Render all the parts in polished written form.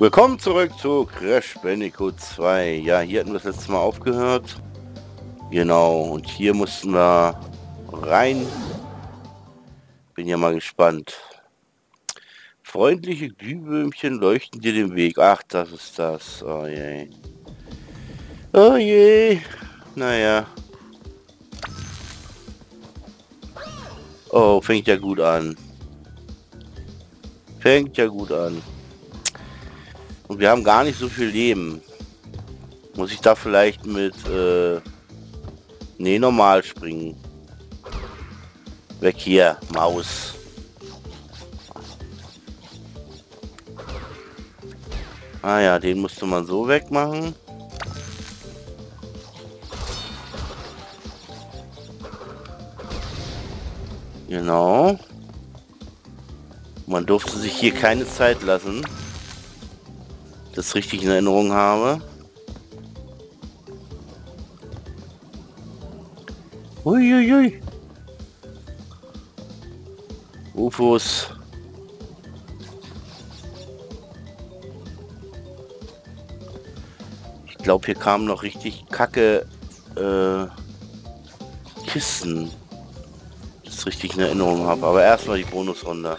Willkommen zurück zu Crash Bandicoot 2. Ja, hier hatten wir das letzte Mal aufgehört. Genau, und hier mussten wir rein. Bin ja mal gespannt. Freundliche Glühwürmchen leuchten dir den Weg. Ach, das ist das. Oh je. Oh je. Naja. Oh, fängt ja gut an. Fängt ja gut an. Und wir haben gar nicht so viel Leben. Muss ich da vielleicht mit... Ne, normal springen. Weg hier, Maus. Ah ja, den musste man so wegmachen. Genau. Man durfte sich hier keine Zeit lassen. Das richtig in Erinnerung habe. Uiuiui. UFOs. Ich glaube, hier kamen noch richtig kacke Kisten. Das richtig in Erinnerung habe. Aber erstmal die Bonusrunde.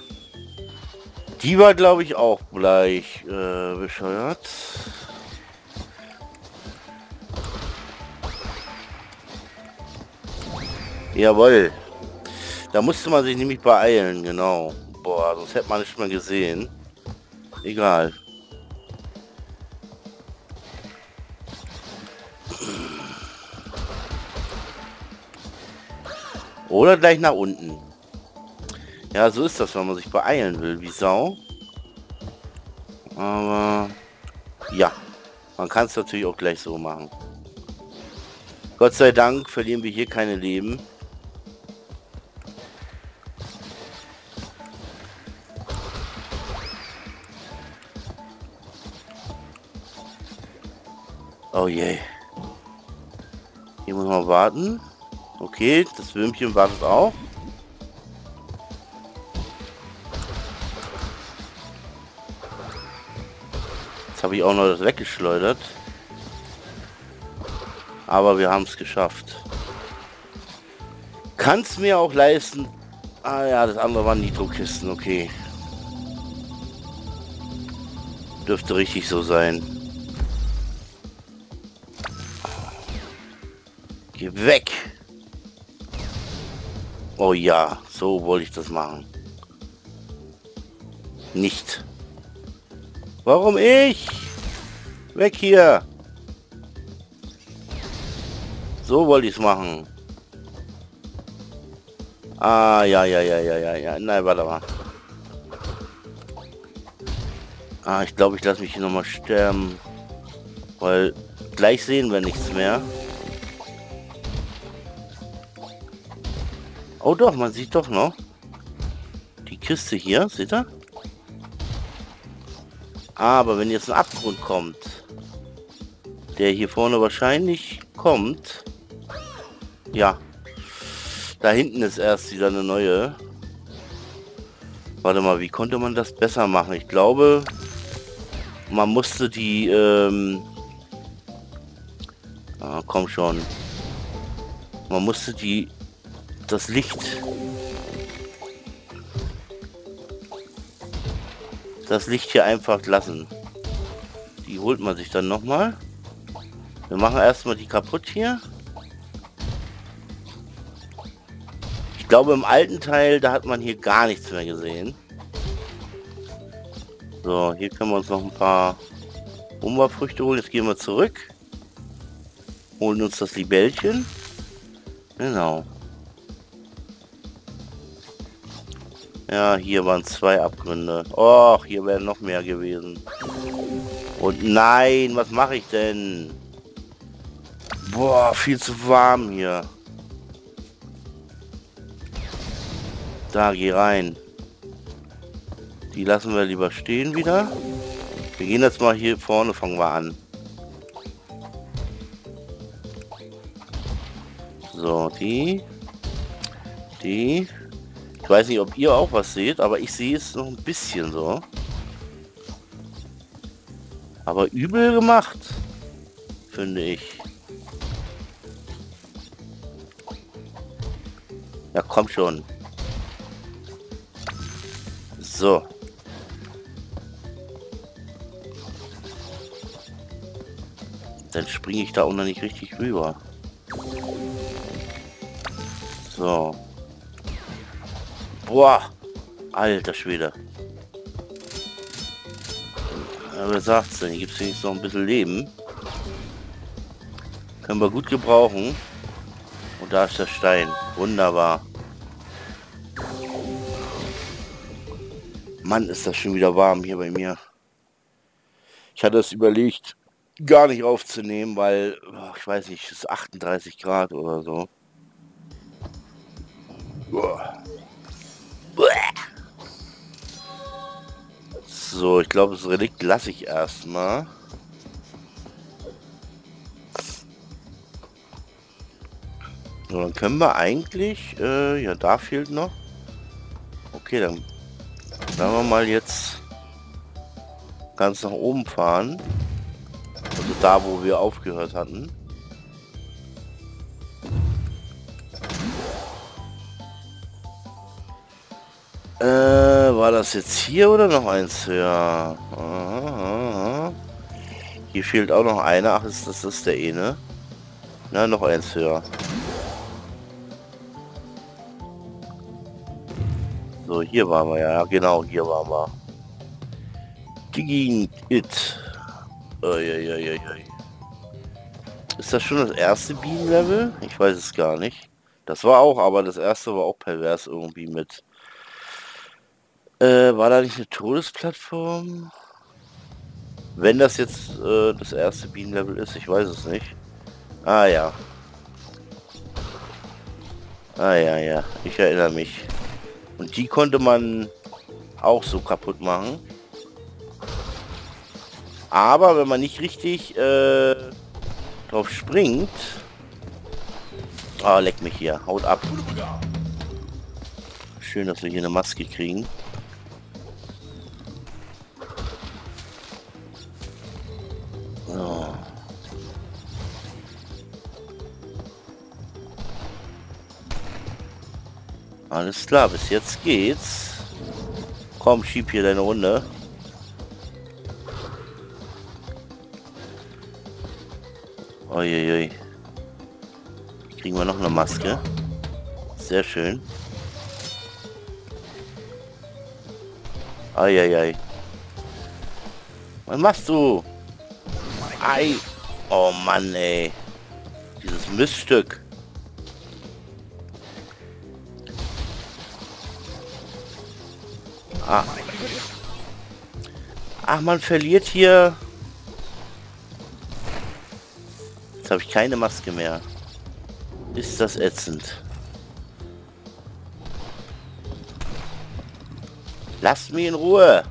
Die war, glaube ich, auch gleich bescheuert. Jawohl. Da musste man sich nämlich beeilen, genau. Boah, sonst hätte man nicht mehr gesehen. Egal. Oder gleich nach unten. Ja, so ist das, wenn man sich beeilen will, wie Sau. Aber ja, man kann es natürlich auch gleich so machen. Gott sei Dank verlieren wir hier keine Leben. Oh je. Hier muss man warten. Okay, das Würmchen wartet auch. Habe ich auch noch das weggeschleudert, aber wir haben es geschafft. Kann es mir auch leisten. Ah ja, das andere waren Nitrokisten, okay. Dürfte richtig so sein. Geh weg. Oh ja, so wollte ich das machen. Nicht. Warum ich? Weg hier! So wollte ich es machen. Ah, ja. Nein, warte mal. Ah, ich glaube, ich lasse mich hier nochmal sterben. Weil gleich sehen wir nichts mehr. Oh doch, man sieht doch noch. Die Kiste hier, seht ihr? Aber wenn jetzt ein Abgrund kommt, der hier vorne wahrscheinlich kommt, ja, da hinten ist erst wieder eine neue. Warte mal, wie konnte man das besser machen? Ich glaube, man musste die, komm schon, man musste das Licht... Das Licht hier einfach lassen. Die holt man sich dann nochmal. Wir machen erstmal die kaputt hier. Ich glaube, im alten Teil, da hat man hier gar nichts mehr gesehen. So, hier können wir uns noch ein paar Umberfrüchte holen. Jetzt gehen wir zurück. Holen uns das Libellchen. Genau. Ja, hier waren zwei Abgründe. Och, hier wären noch mehr gewesen. Und nein, was mache ich denn? Boah, viel zu warm hier. Da, geh rein. Die lassen wir lieber stehen wieder. Wir gehen jetzt mal hier vorne, fangen wir an. So, die... Ich weiß nicht, ob ihr auch was seht, aber ich sehe es noch ein bisschen so. Aber übel gemacht, finde ich. Ja, komm schon. So. Dann springe ich da auch noch nicht richtig rüber. So. Boah. Alter Schwede. Wer sagt's denn? Hier gibt es wenigstens noch ein bisschen Leben. Können wir gut gebrauchen. Und da ist der Stein. Wunderbar. Mann, ist das schon wieder warm hier bei mir. Ich hatte es überlegt, gar nicht aufzunehmen, weil, ich weiß nicht, es ist 38 Grad oder so. Boah. So, ich glaube, das Relikt lasse ich erstmal. So, dann können wir eigentlich... ja, da fehlt noch. Okay, dann sagen wir mal jetzt ganz nach oben fahren. Also da, wo wir aufgehört hatten. War das jetzt hier oder noch eins? Ja. Aha. Hier fehlt auch noch einer. Ach, das ist der eine. Na, noch eins höher. So, hier waren wir ja. Genau, hier waren wir. Digging it. Ist das schon das erste Bienenlevel? Ich weiß es gar nicht. Das war auch, aber das erste war auch pervers irgendwie mit... war da nicht eine Todesplattform? Wenn das jetzt das erste Bienenlevel ist, ich weiß es nicht. Ah ja. Ah ja, ich erinnere mich. Und die konnte man auch so kaputt machen. Aber wenn man nicht richtig drauf springt... Ah, leck mich hier, haut ab. Schön, dass wir hier eine Maske kriegen. So. Alles klar, bis jetzt geht's. Komm, schieb hier deine Runde. Uiuiui. Kriegen wir noch eine Maske. Sehr schön. Eieiei. Was machst du? Ei. Oh Mann, ey. Dieses Miststück. Ah. Ach, man verliert hier. Jetzt habe ich keine Maske mehr. Ist das ätzend. Lasst mich in Ruhe.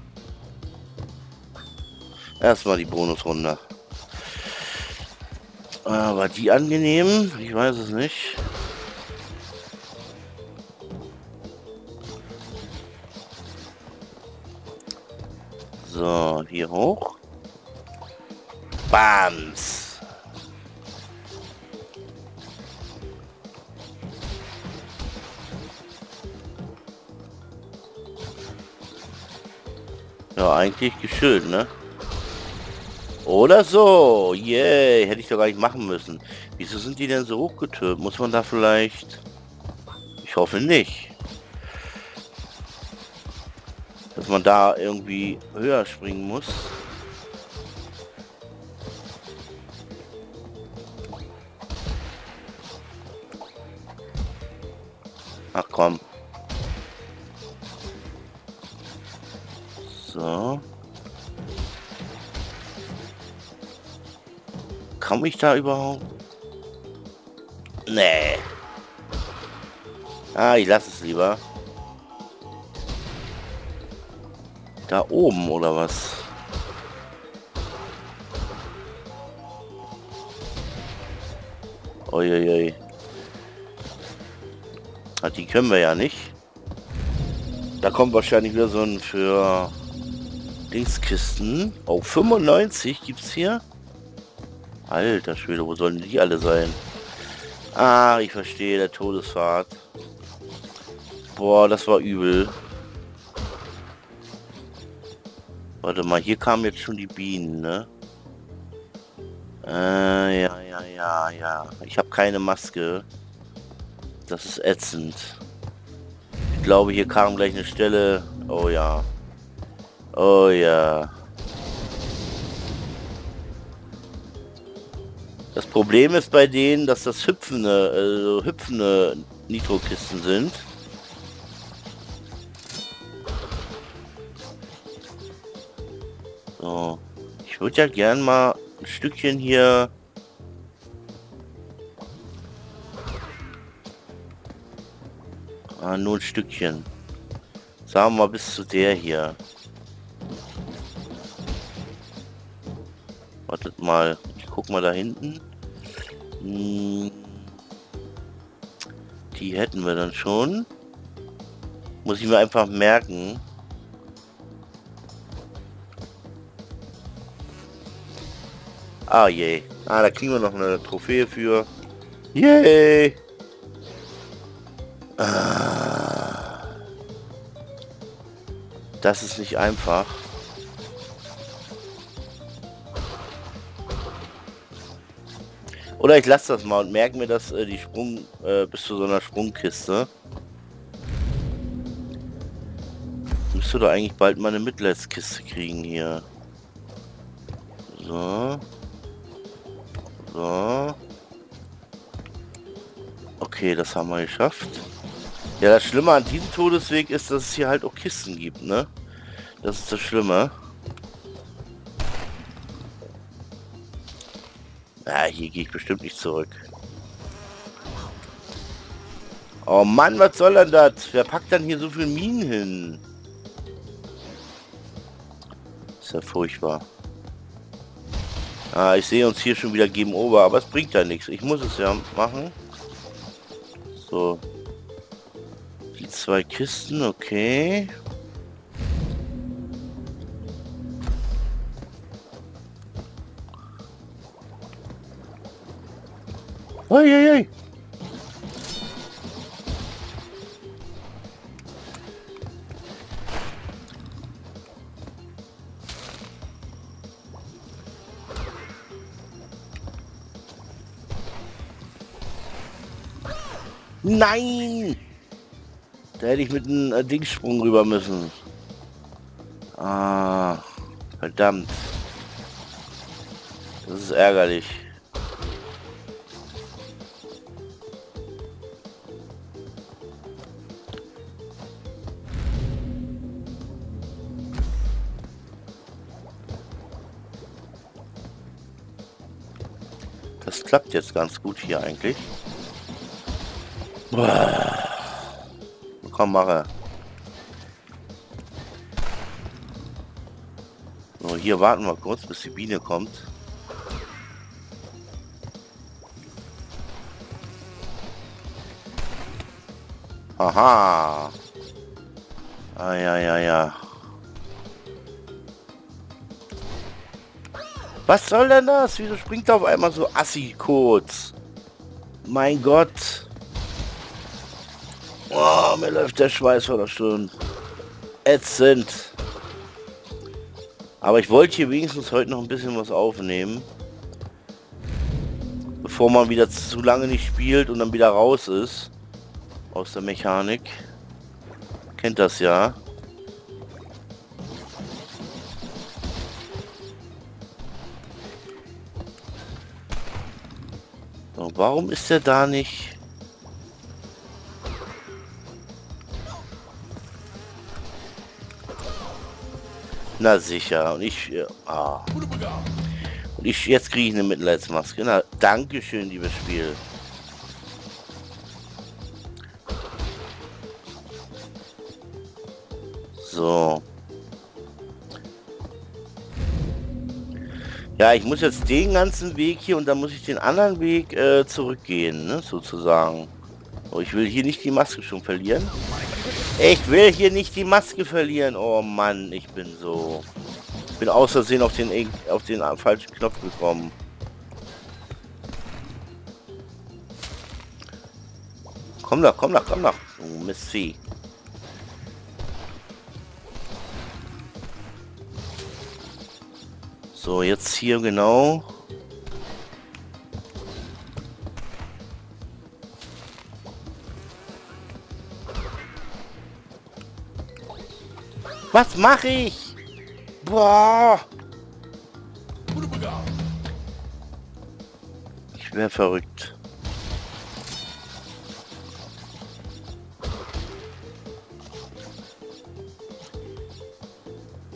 Erstmal die Bonusrunde. War die angenehm? Ich weiß es nicht. So, hier hoch. Bams! Ja, eigentlich geschön, ne? Oder so. Yay, hätte ich doch gar nicht machen müssen. Wieso sind die denn so hochgetürmt? Muss man da vielleicht... Ich hoffe nicht. Dass man da irgendwie höher springen muss. Ach komm. So. Komm ich da überhaupt? Nee. Ah, ich lasse es lieber. Da oben oder was? Uiuiui. Ach, die können wir ja nicht. Da kommt wahrscheinlich wieder so ein für Dingskisten. Oh, 95 gibt's hier. Alter Schwede, wo sollen die alle sein? Ah, ich verstehe, der Todesfahrt. Boah, das war übel. Warte mal, hier kamen jetzt schon die Bienen, ne? Ja. Ich habe keine Maske. Das ist ätzend. Ich glaube, hier kam gleich eine Stelle. Oh ja. Oh ja. Das Problem ist bei denen, dass das hüpfende Nitrokisten sind. So. Ich würde ja gern mal ein Stückchen hier... Ah, nur ein Stückchen. Sagen wir mal bis zu der hier. Wartet mal. Ich guck mal da hinten. Die hätten wir dann schon. Muss ich mir einfach merken. Ah, yay. Ah, da kriegen wir noch eine Trophäe für. Yay! Das ist nicht einfach. Oder ich lasse das mal und merke mir, dass die bis zu so einer Sprungkiste. Müsste doch eigentlich bald mal eine Mitleidskiste kriegen hier. So. So. Okay, das haben wir geschafft. Ja, das Schlimme an diesem Todesweg ist, dass es hier halt auch Kisten gibt, ne? Das ist das Schlimme. Ja, hier gehe ich bestimmt nicht zurück. Oh Mann, was soll denn das? Wer packt dann hier so viel Minen hin? Ist ja furchtbar. Ah, ich sehe uns hier schon wieder gegen Ober, aber es bringt ja nichts. Ich muss es ja machen. So. Die zwei Kisten, okay. Uiuiui. Nein! Da hätte ich mit einem Dingssprung rüber müssen. Ah, verdammt. Das ist ärgerlich. Das klappt jetzt ganz gut hier eigentlich. Boah. Komm, mache. So, hier warten wir kurz, bis die Biene kommt. Aha. Ah, ja. Was soll denn das? Wieso springt da auf einmal so assi kurz? Mein Gott. Oh, mir läuft der Schweiß vor der Stirn. Ätzend. Aber ich wollte hier wenigstens heute noch ein bisschen was aufnehmen. Bevor man wieder zu lange nicht spielt und dann wieder raus ist. Aus der Mechanik. Kennt das ja. So, warum ist der da nicht... Na sicher, und ich... Ah. Und ich... Jetzt kriege ich eine Mitleidsmaske. Na, dankeschön, liebes Spiel. So. Ja, ich muss jetzt den ganzen Weg hier und dann muss ich den anderen Weg zurückgehen, ne, sozusagen. Oh, ich will hier nicht die Maske schon verlieren. Ich will hier nicht die Maske verlieren. Oh Mann, ich bin so... Bin außersehen auf den falschen Knopf gekommen. Komm doch, komm doch, komm doch. Oh, Mistvieh. So, jetzt hier genau. Was mache ich? Boah! Ich wäre verrückt.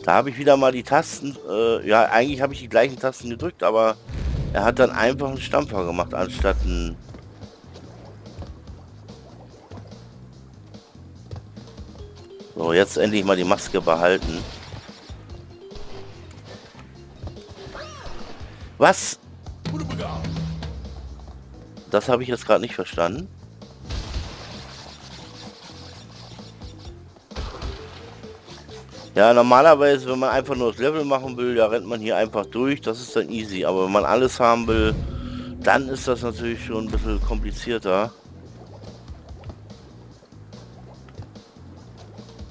Da habe ich wieder mal die Tasten, ja, eigentlich habe ich die gleichen Tasten gedrückt, aber er hat dann einfach einen Stampfer gemacht, anstatt einen... So, jetzt endlich mal die Maske behalten. Was? Das habe ich jetzt gerade nicht verstanden. Ja, normalerweise, wenn man einfach nur das Level machen will, da rennt man hier einfach durch, das ist dann easy. Aber wenn man alles haben will, dann ist das natürlich schon ein bisschen komplizierter.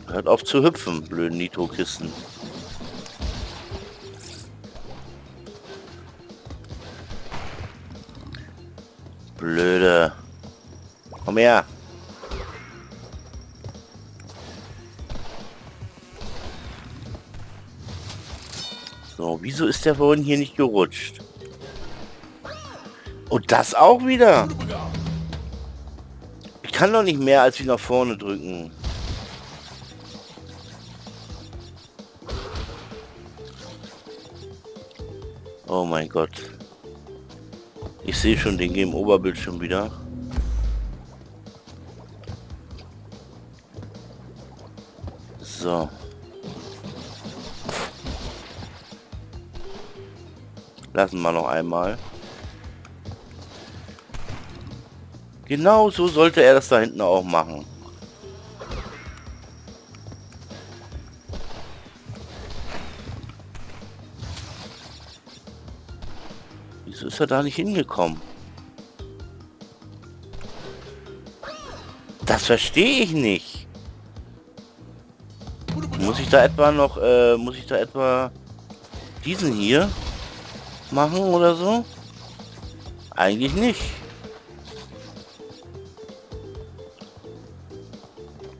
Hört auf zu hüpfen, blöden Nitro-Kisten. Blöde. Komm her. So, wieso ist der vorhin hier nicht gerutscht? Und das auch wieder? Ich kann doch nicht mehr als wie nach vorne drücken. Oh mein Gott. Ich sehe schon den Game Oberbildschirm wieder. So. Lassen wir noch einmal. Genau so sollte er das da hinten auch machen. Wieso ist er da nicht hingekommen? Das verstehe ich nicht. Muss ich da etwa noch, diesen hier machen oder so? Eigentlich nicht.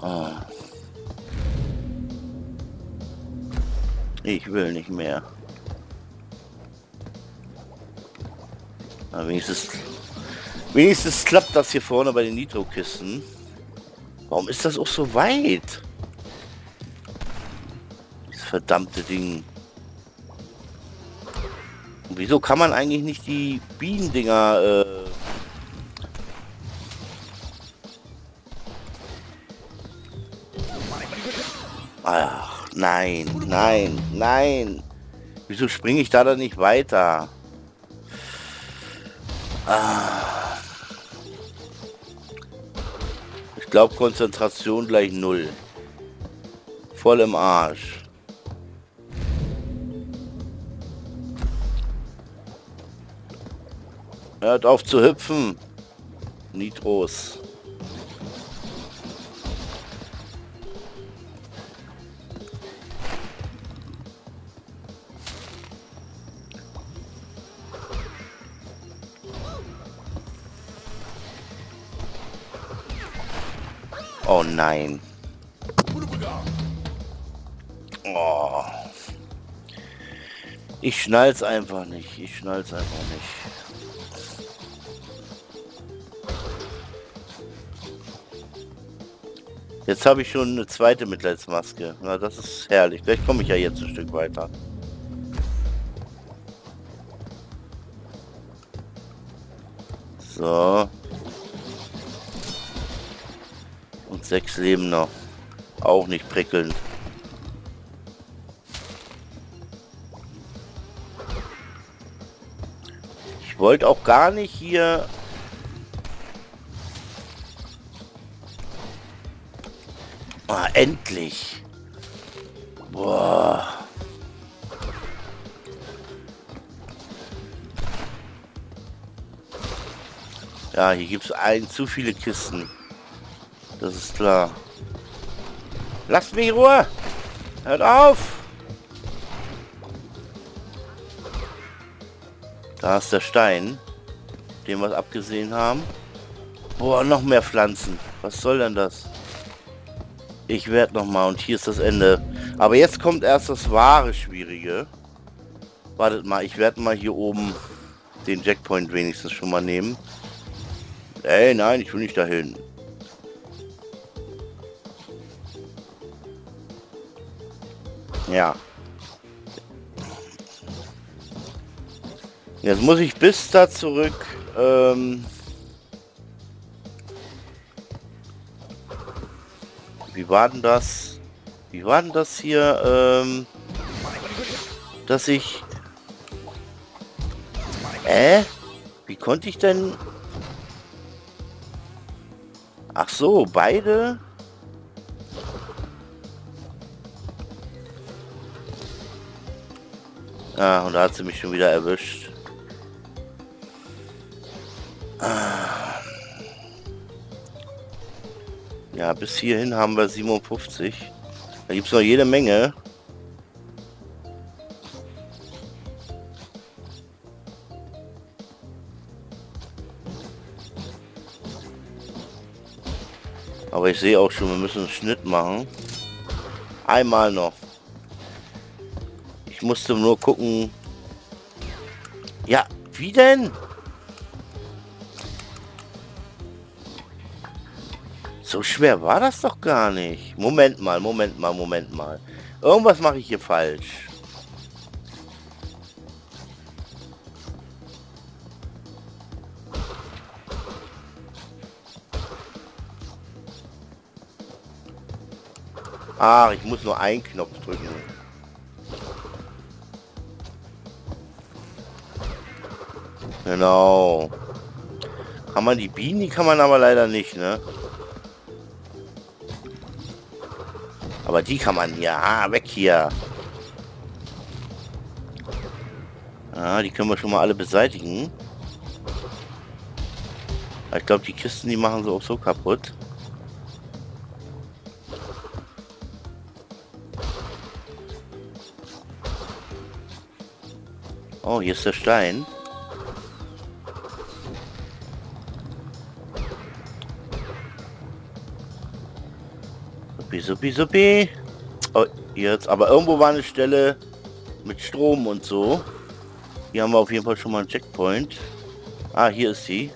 Oh. Ich will nicht mehr. Na, wenigstens klappt das hier vorne bei den Nitro-Kisten. Warum ist das auch so weit? Das verdammte Ding. Wieso kann man eigentlich nicht die Bienendinger Ach, nein, nein, nein. Wieso springe ich da dann nicht weiter? Ah. Ich glaube, Konzentration gleich 0. Voll im Arsch. Hört auf zu hüpfen, Nitros. Oh nein. Oh. Ich schnall's einfach nicht. Ich schnall's einfach nicht. Jetzt habe ich schon eine zweite Mitleidsmaske. Na, das ist herrlich. Vielleicht komme ich ja jetzt ein Stück weiter. So. Und 6 Leben noch. Auch nicht prickelnd. Ich wollte auch gar nicht hier... Endlich. Boah. Ja, hier gibt es zu viele Kisten. Das ist klar. Lasst mich in Ruhe! Hört auf! Da ist der Stein, den wir abgesehen haben. Boah, noch mehr Pflanzen. Was soll denn das? Ich werde nochmal und hier ist das Ende. Aber jetzt kommt erst das wahre Schwierige. Wartet mal, ich werde mal hier oben den Checkpoint wenigstens schon mal nehmen. Ey, nein, ich will nicht dahin. Ja. Jetzt muss ich bis da zurück. Wie war denn das? Wie war denn das hier? Dass ich... Wie konnte ich denn... Ach so, beide? Ah, und da hat sie mich schon wieder erwischt. Ah. Ja, bis hierhin haben wir 57. Da gibt es noch jede Menge. Aber ich sehe auch schon, wir müssen einen Schnitt machen. Einmal noch. Ich musste nur gucken. Ja, wie denn? So schwer war das doch gar nicht. Moment mal, Moment mal, Moment mal. Irgendwas mache ich hier falsch. Ah, ich muss nur einen Knopf drücken. Genau. Kann man die Bienen, die kann man aber leider nicht, ne? Aber die kann man hier. Ah, weg hier. Ah, die können wir schon mal alle beseitigen. Ich glaube, die Kisten, die machen sie auch so kaputt. Oh, hier ist der Stein. Suppi, suppi, suppi. Oh, jetzt. Aber irgendwo war eine Stelle mit Strom und so. Hier haben wir auf jeden Fall schon mal einen Checkpoint. Ah, hier ist sie.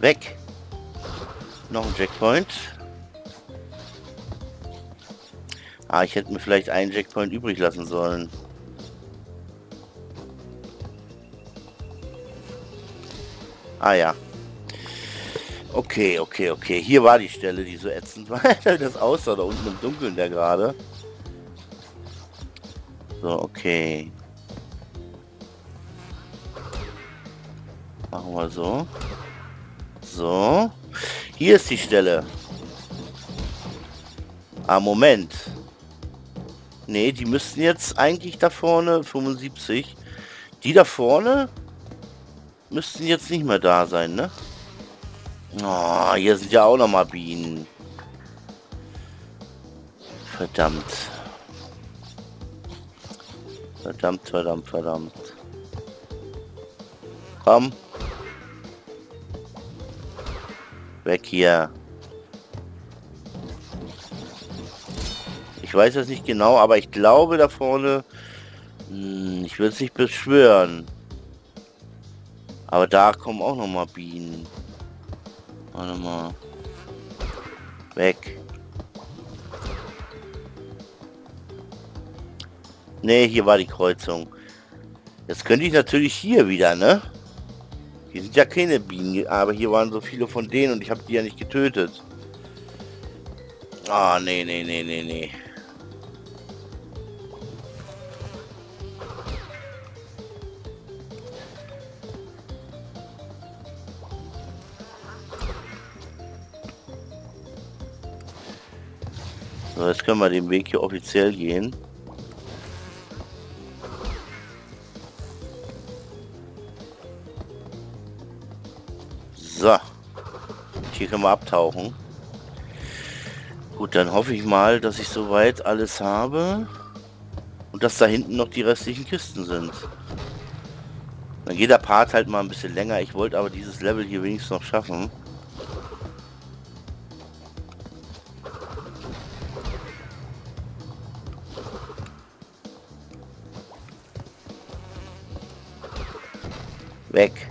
Weg. Noch ein Checkpoint. Ah, ich hätte mir vielleicht einen Checkpoint übrig lassen sollen. Ah ja. Okay, okay, okay. Hier war die Stelle, die so ätzend war. Das aussah da unten im Dunkeln da gerade. So, okay. Machen wir so. So. Hier ist die Stelle. Ah, Moment. Ne, die müssten jetzt eigentlich da vorne, 75. Die da vorne müssten jetzt nicht mehr da sein, ne? Oh, hier sind ja auch nochmal Bienen. Verdammt. Verdammt, verdammt, verdammt. Komm. Weg hier. Ich weiß das nicht genau, aber ich glaube da vorne, ich will es nicht beschwören, aber da kommen auch noch mal Bienen. Warte mal. Weg. Ne, hier war die Kreuzung. Jetzt könnte ich natürlich hier wieder, ne? Hier sind ja keine Bienen, aber hier waren so viele von denen und ich habe die ja nicht getötet. Ah, ne, ne, ne, ne, ne. So, jetzt können wir den Weg hier offiziell gehen. Hier können wir abtauchen. Gut, dann hoffe ich mal, dass ich soweit alles habe. Und dass da hinten noch die restlichen Kisten sind. Dann geht der Part halt mal ein bisschen länger. Ich wollte aber dieses Level hier wenigstens noch schaffen. Weg.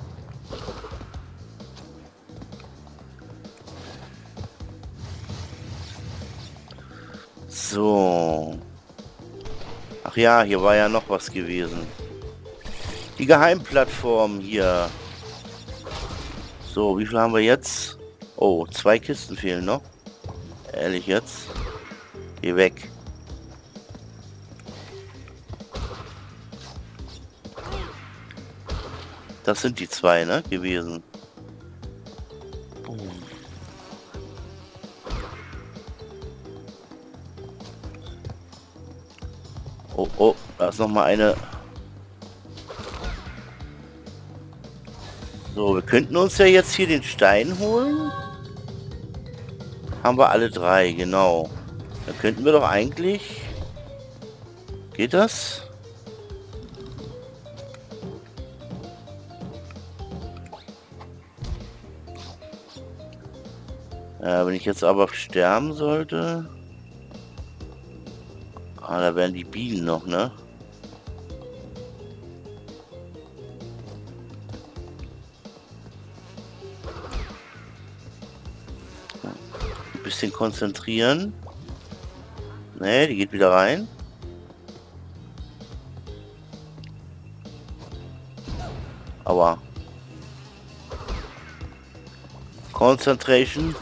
So. Ach ja, hier war ja noch was gewesen. Die Geheimplattform hier. So, wie viel haben wir jetzt? Oh, 2 Kisten fehlen noch. Ehrlich jetzt? Geh weg. Das sind die 2, ne, gewesen. Oh, oh, da ist noch mal eine. So, wir könnten uns ja jetzt hier den Stein holen. Haben wir alle 3, genau. Dann könnten wir doch eigentlich... Geht das? Wenn ich jetzt aber sterben sollte... Ah, da wären die Bienen noch, ne? Ein bisschen konzentrieren. Ne, die geht wieder rein. Aua. Concentration.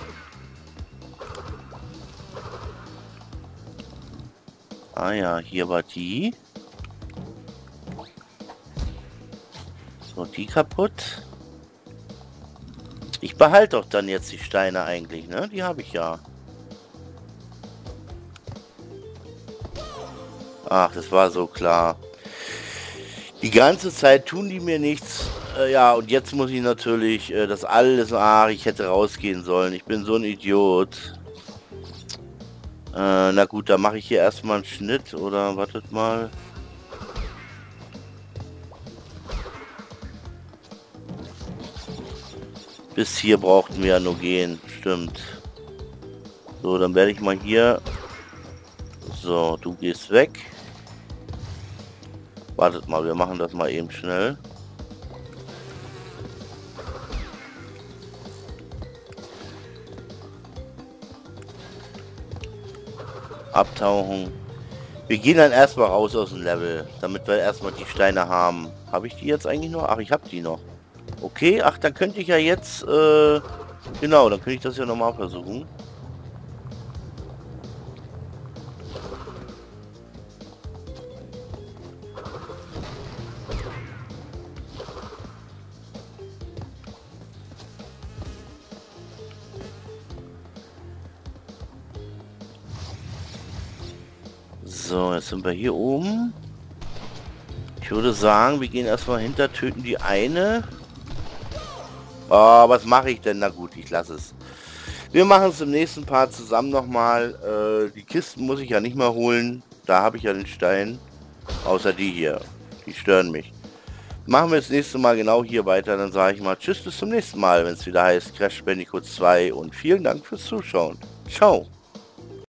Ah ja, hier war die. So, die kaputt. Ich behalte doch dann jetzt die Steine eigentlich, ne? Die habe ich ja. Ach, das war so klar. Die ganze Zeit tun die mir nichts. Ja, und jetzt muss ich natürlich das alles... Ah, ich hätte rausgehen sollen. Ich bin so ein Idiot. Na gut, da mache ich hier erstmal einen Schnitt, oder wartet mal. Bis hier brauchten wir ja nur gehen, stimmt. So, dann werde ich mal hier... So, du gehst weg. Wartet mal, wir machen das mal eben schnell. Abtauchen. Wir gehen dann erstmal raus aus dem Level, damit wir erstmal die Steine haben. Habe ich die jetzt eigentlich noch? Ach, ich habe die noch. Okay, ach, dann könnte ich ja jetzt, genau, dann könnte ich das ja nochmal versuchen. So, jetzt sind wir hier oben. Ich würde sagen, wir gehen erstmal hinter, töten die eine. Oh, was mache ich denn? Na gut, ich lasse es. Wir machen es im nächsten Part zusammen nochmal. Die Kisten muss ich ja nicht mal holen. Da habe ich ja den Stein. Außer die hier. Die stören mich. Machen wir das nächste Mal genau hier weiter. Dann sage ich mal tschüss, bis zum nächsten Mal, wenn es wieder heißt Crash Bandicoot 2. Und vielen Dank fürs Zuschauen. Ciao.